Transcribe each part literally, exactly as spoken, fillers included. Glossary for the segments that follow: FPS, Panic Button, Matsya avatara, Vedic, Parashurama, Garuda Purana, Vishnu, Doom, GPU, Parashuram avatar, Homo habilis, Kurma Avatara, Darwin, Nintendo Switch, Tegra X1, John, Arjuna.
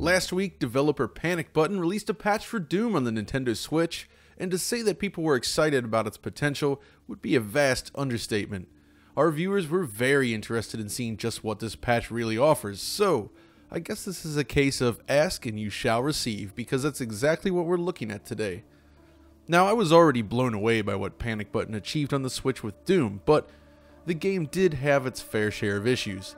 Last week, developer Panic Button released a patch for Doom on the Nintendo Switch, and to say that people were excited about its potential would be a vast understatement. Our viewers were very interested in seeing just what this patch really offers, so I guess this is a case of ask and you shall receive, because that's exactly what we're looking at today. Now, I was already blown away by what Panic Button achieved on the Switch with Doom, but the game did have its fair share of issues.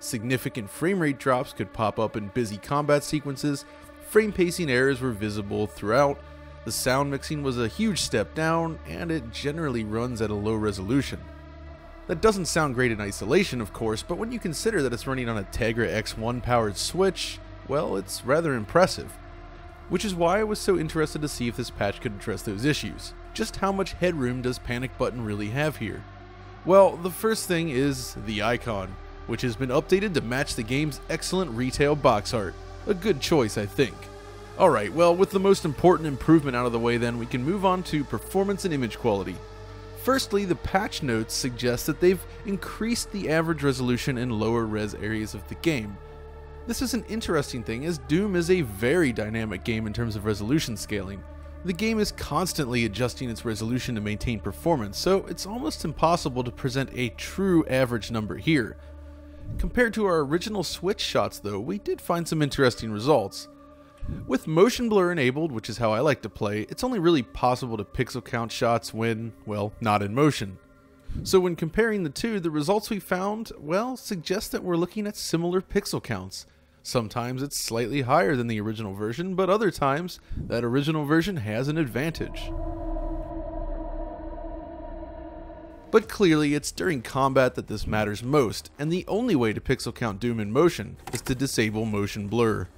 Significant frame rate drops could pop up in busy combat sequences, frame pacing errors were visible throughout, the sound mixing was a huge step down, and it generally runs at a low resolution. That doesn't sound great in isolation, of course, but when you consider that it's running on a Tegra X one powered Switch, well, it's rather impressive. Which is why I was so interested to see if this patch could address those issues. Just how much headroom does Panic Button really have here? Well, the first thing is the icon, which has been updated to match the game's excellent retail box art. A good choice, I think. Alright, well, with the most important improvement out of the way then, we can move on to performance and image quality. Firstly, the patch notes suggest that they've increased the average resolution in lower res areas of the game. This is an interesting thing, as Doom is a very dynamic game in terms of resolution scaling. The game is constantly adjusting its resolution to maintain performance, so it's almost impossible to present a true average number here. Compared to our original Switch shots though, we did find some interesting results. With motion blur enabled, which is how I like to play, it's only really possible to pixel count shots when, well, not in motion. So when comparing the two, the results we found, well, suggest that we're looking at similar pixel counts. Sometimes it's slightly higher than the original version, but other times, that original version has an advantage. But clearly, it's during combat that this matters most, and the only way to pixel count Doom in motion is to disable motion blur.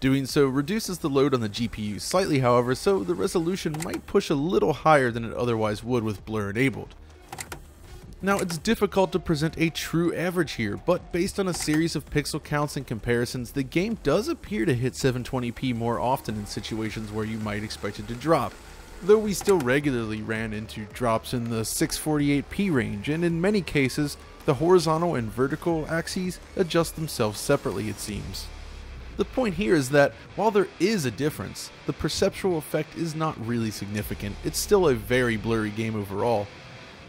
Doing so reduces the load on the G P U slightly, however, so the resolution might push a little higher than it otherwise would with blur enabled. Now, it's difficult to present a true average here, but based on a series of pixel counts and comparisons, the game does appear to hit seven twenty p more often in situations where you might expect it to drop, though we still regularly ran into drops in the six forty-eight p range, and in many cases, the horizontal and vertical axes adjust themselves separately, it seems. The point here is that, while there is a difference, the perceptual effect is not really significant. It's still a very blurry game overall.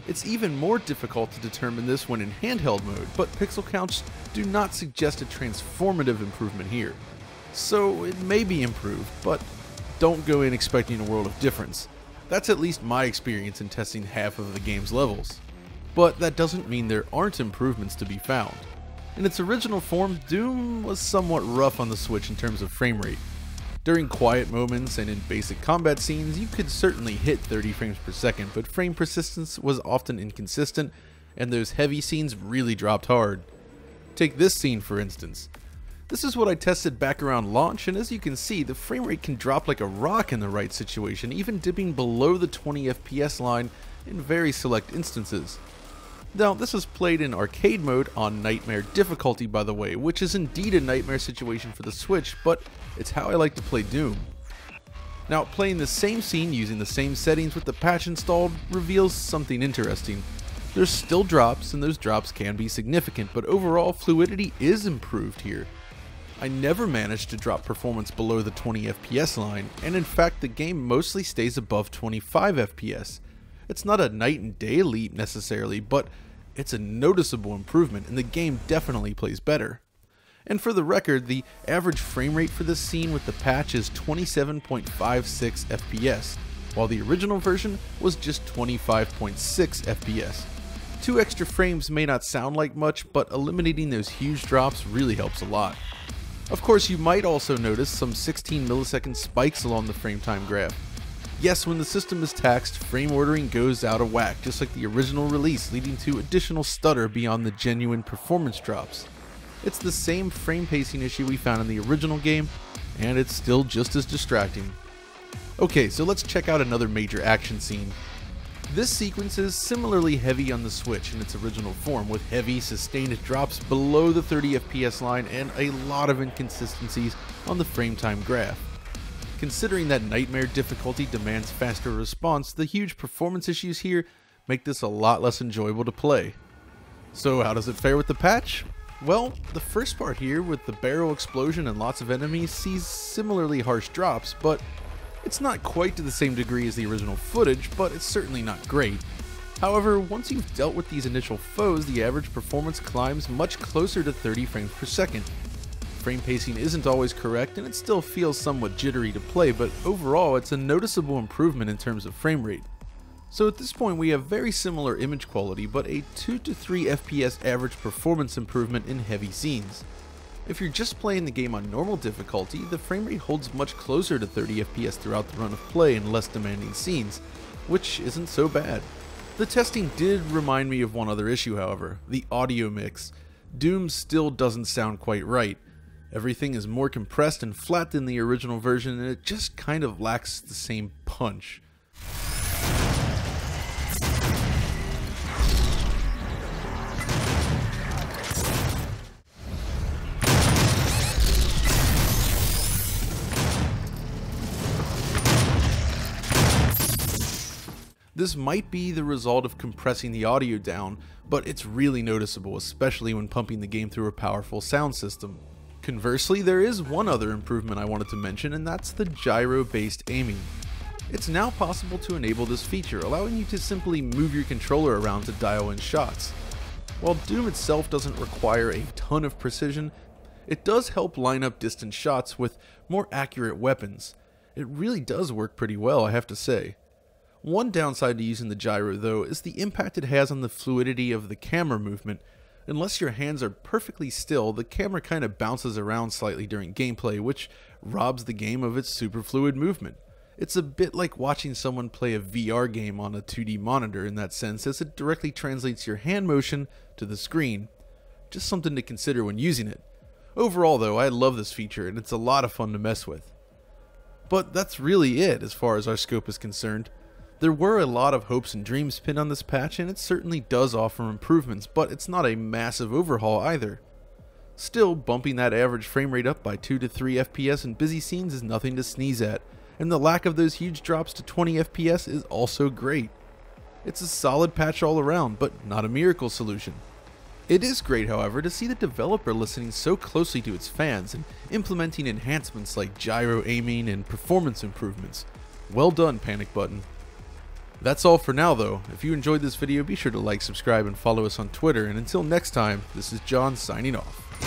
It's even more difficult to determine this when in handheld mode, but pixel counts do not suggest a transformative improvement here. So it may be improved, but don't go in expecting a world of difference. That's at least my experience in testing half of the game's levels. But that doesn't mean there aren't improvements to be found. In its original form, Doom was somewhat rough on the Switch in terms of frame rate. During quiet moments and in basic combat scenes, you could certainly hit thirty frames per second, but frame persistence was often inconsistent, and those heavy scenes really dropped hard. Take this scene for instance. This is what I tested back around launch, and as you can see, the frame rate can drop like a rock in the right situation, even dipping below the twenty F P S line in very select instances. Now, this was played in arcade mode on Nightmare difficulty, by the way, which is indeed a nightmare situation for the Switch, but it's how I like to play Doom. Now, playing the same scene using the same settings with the patch installed reveals something interesting. There's still drops, and those drops can be significant, but overall fluidity is improved here. I never managed to drop performance below the twenty F P S line, and in fact the game mostly stays above twenty-five F P S. It's not a night and day leap necessarily, but it's a noticeable improvement, and the game definitely plays better. And for the record, the average frame rate for this scene with the patch is twenty-seven point five six F P S, while the original version was just twenty-five point six F P S. Two extra frames may not sound like much, but eliminating those huge drops really helps a lot. Of course, you might also notice some sixteen millisecond spikes along the frame time graph. Yes, when the system is taxed, frame ordering goes out of whack, just like the original release, leading to additional stutter beyond the genuine performance drops. It's the same frame pacing issue we found in the original game, and it's still just as distracting. Okay, so let's check out another major action scene. This sequence is similarly heavy on the Switch in its original form, with heavy, sustained drops below the thirty F P S line and a lot of inconsistencies on the frame time graph. Considering that Nightmare difficulty demands faster response, the huge performance issues here make this a lot less enjoyable to play. So how does it fare with the patch? Well, the first part here with the barrel explosion and lots of enemies sees similarly harsh drops, but it's not quite to the same degree as the original footage, but it's certainly not great. However, once you've dealt with these initial foes, the average performance climbs much closer to thirty frames per second. Frame pacing isn't always correct and it still feels somewhat jittery to play, but overall it's a noticeable improvement in terms of frame rate. So at this point we have very similar image quality, but a two to three F P S average performance improvement in heavy scenes. If you're just playing the game on normal difficulty, the frame rate holds much closer to thirty F P S throughout the run of play in less demanding scenes, which isn't so bad. The testing did remind me of one other issue however, the audio mix. Doom still doesn't sound quite right. Everything is more compressed and flat than the original version and it just kind of lacks the same punch. This might be the result of compressing the audio down, but it's really noticeable, especially when pumping the game through a powerful sound system. Conversely, there is one other improvement I wanted to mention, and that's the gyro-based aiming. It's now possible to enable this feature, allowing you to simply move your controller around to dial in shots. While Doom itself doesn't require a ton of precision, it does help line up distant shots with more accurate weapons. It really does work pretty well, I have to say. One downside to using the gyro though is the impact it has on the fluidity of the camera movement. Unless your hands are perfectly still, the camera kind of bounces around slightly during gameplay, which robs the game of its super fluid movement. It's a bit like watching someone play a V R game on a two D monitor in that sense, as it directly translates your hand motion to the screen. Just something to consider when using it. Overall though, I love this feature and it's a lot of fun to mess with. But that's really it as far as our scope is concerned. There were a lot of hopes and dreams pinned on this patch and it certainly does offer improvements, but it's not a massive overhaul either. Still, bumping that average frame rate up by two to three F P S in busy scenes is nothing to sneeze at, and the lack of those huge drops to twenty F P S is also great. It's a solid patch all around, but not a miracle solution. It is great however to see the developer listening so closely to its fans and implementing enhancements like gyro aiming and performance improvements. Well done, Panic Button. That's all for now though. If you enjoyed this video, be sure to like, subscribe, and follow us on Twitter, and until next time, this is John signing off.